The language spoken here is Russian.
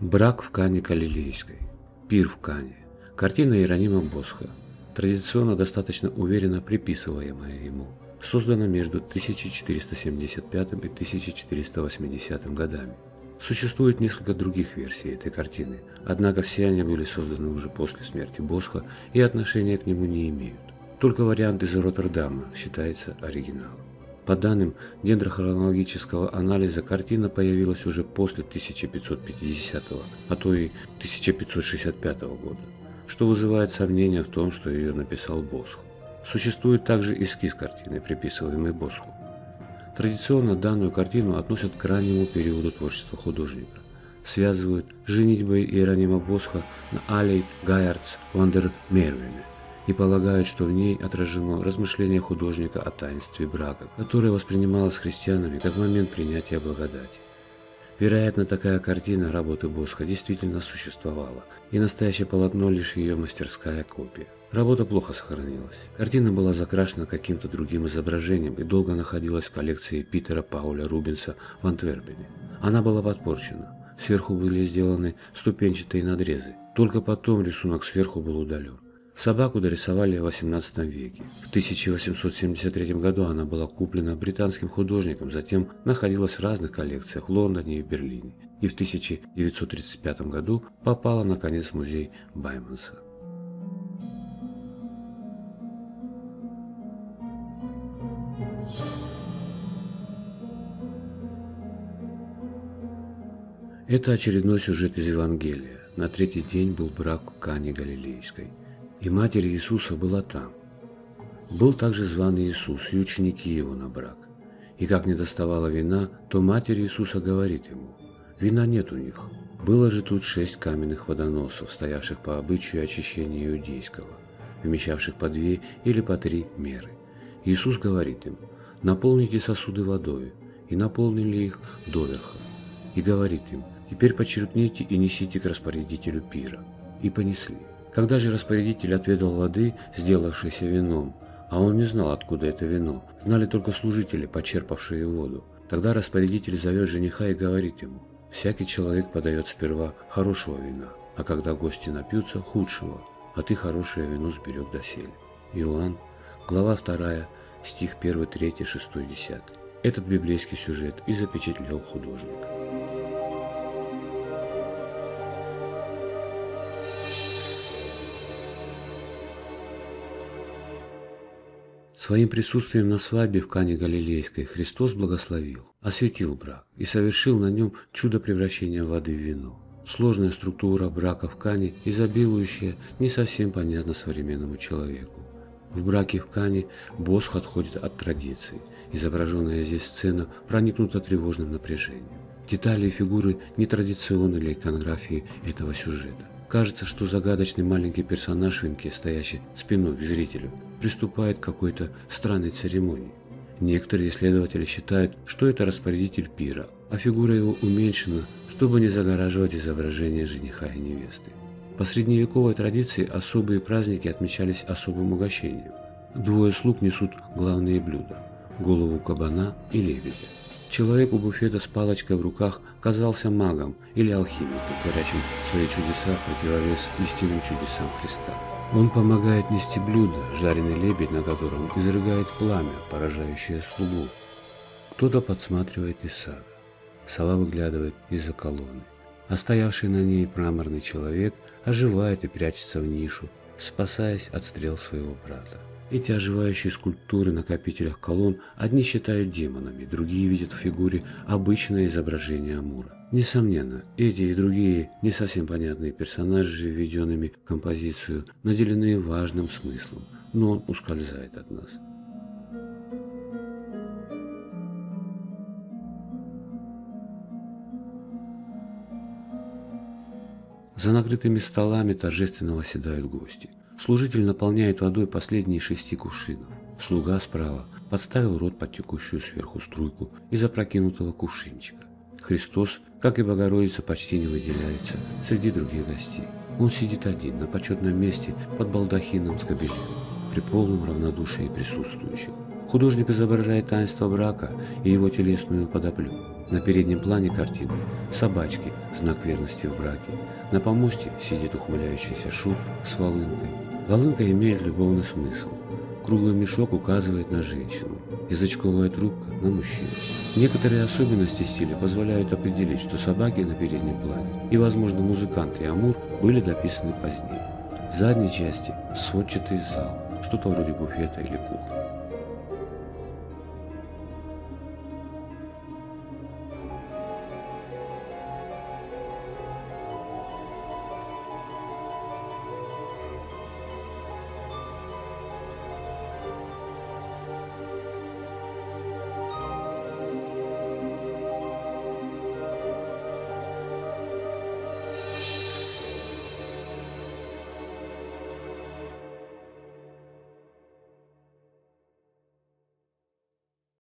Брак в Кане Галилейской, пир в Кане, картина Иеронима Босха, традиционно достаточно уверенно приписываемая ему, создана между 1475 и 1480 годами. Существует несколько других версий этой картины, однако все они были созданы уже после смерти Босха и отношения к нему не имеют. Только вариант из Роттердама считается оригиналом. По данным дендрохронологического анализа, картина появилась уже после 1550, а то и 1565 года, что вызывает сомнения в том, что ее написал Босх. Существует также эскиз картины, приписываемый Босху. Традиционно данную картину относят к раннему периоду творчества художника. Связывают с женитьбой Иеронима Босха на Алейд Гайартс вандер Мервен и полагают, что в ней отражено размышление художника о таинстве брака, которое воспринималось христианами как момент принятия благодати. Вероятно, такая картина работы Босха действительно существовала, и настоящее полотно лишь ее мастерская копия. Работа плохо сохранилась. Картина была закрашена каким-то другим изображением и долго находилась в коллекции Питера Пауля Рубенса в Антверпене. Она была подпорчена, сверху были сделаны ступенчатые надрезы, только потом рисунок сверху был удален. Собаку дорисовали в XVIII веке. В 1873 году она была куплена британским художником, затем находилась в разных коллекциях в Лондоне и Берлине, и в 1935 году попала, наконец, в музей Бойманса. Это очередной сюжет из Евангелия. На третий день был брак в Кане Галилейской, и Матерь Иисуса была там. Был также зван Иисус и ученики его на брак. И как недоставала вина, то Матерь Иисуса говорит ему: «Вина нет у них». Было же тут 6 каменных водоносов, стоявших по обычаю очищения иудейского, вмещавших по 2 или по 3 меры. Иисус говорит им: «Наполните сосуды водой», и наполнили их доверха. И говорит им: «Теперь почерпните и несите к распорядителю пира». И понесли. Когда же распорядитель отведал воды, сделавшейся вином, а он не знал, откуда это вино, знали только служители, почерпавшие воду, тогда распорядитель зовет жениха и говорит ему: «Всякий человек подает сперва хорошего вина, а когда гости напьются, худшего, а ты хорошее вино сберег доселе». Иоанн, глава 2, стих 1, 3, 6, 10. Этот библейский сюжет и запечатлел художник. Своим присутствием на свадьбе в Кане Галилейской Христос благословил, осветил брак и совершил на нем чудо превращения воды в вино. Сложная структура брака в Кане, изобилующая, не совсем понятна современному человеку. В браке в Кане Босх отходит от традиции. Изображенная здесь сцена проникнута тревожным напряжением. Детали и фигуры нетрадиционны для иконографии этого сюжета. Кажется, что загадочный маленький персонаж в венке, стоящий спиной к зрителю, приступает к какой-то странной церемонии. Некоторые исследователи считают, что это распорядитель пира, а фигура его уменьшена, чтобы не загораживать изображение жениха и невесты. По средневековой традиции особые праздники отмечались особым угощением. Двое слуг несут главные блюда – голову кабана и лебедя. Человек у буфета с палочкой в руках казался магом или алхимиком, творящим свои чудеса в противовес истинным чудесам Христа. Он помогает нести блюдо, жареный лебедь на котором изрыгает пламя, поражающее слугу. Кто-то подсматривает из сада. Сова выглядывает из-за колонны, а стоявший на ней мраморный человек оживает и прячется в нишу, спасаясь от стрел своего брата. Эти оживающие скульптуры на копителях колонн одни считают демонами, другие видят в фигуре обычное изображение Амура. Несомненно, эти и другие не совсем понятные персонажи, введенными в композицию, наделены важным смыслом, но он ускользает от нас. За накрытыми столами торжественно восседают гости. Служитель наполняет водой последние 6 кувшинов. Слуга справа подставил рот под текущую сверху струйку из опрокинутого кувшинчика. Христос, как и Богородица, почти не выделяется среди других гостей. Он сидит один на почетном месте под балдахином с кобелем, при полном равнодушии присутствующих. Художник изображает таинство брака и его телесную подоплю. На переднем плане картины собачки, знак верности в браке. На помосте сидит ухмыляющийся шут с волынкой. Волынка имеет любовный смысл. Круглый мешок указывает на женщину, язычковая трубка на мужчину. Некоторые особенности стиля позволяют определить, что собаки на переднем плане и, возможно, музыкант и амур были дописаны позднее. В задней части сводчатый зал, что-то вроде буфета или кухни.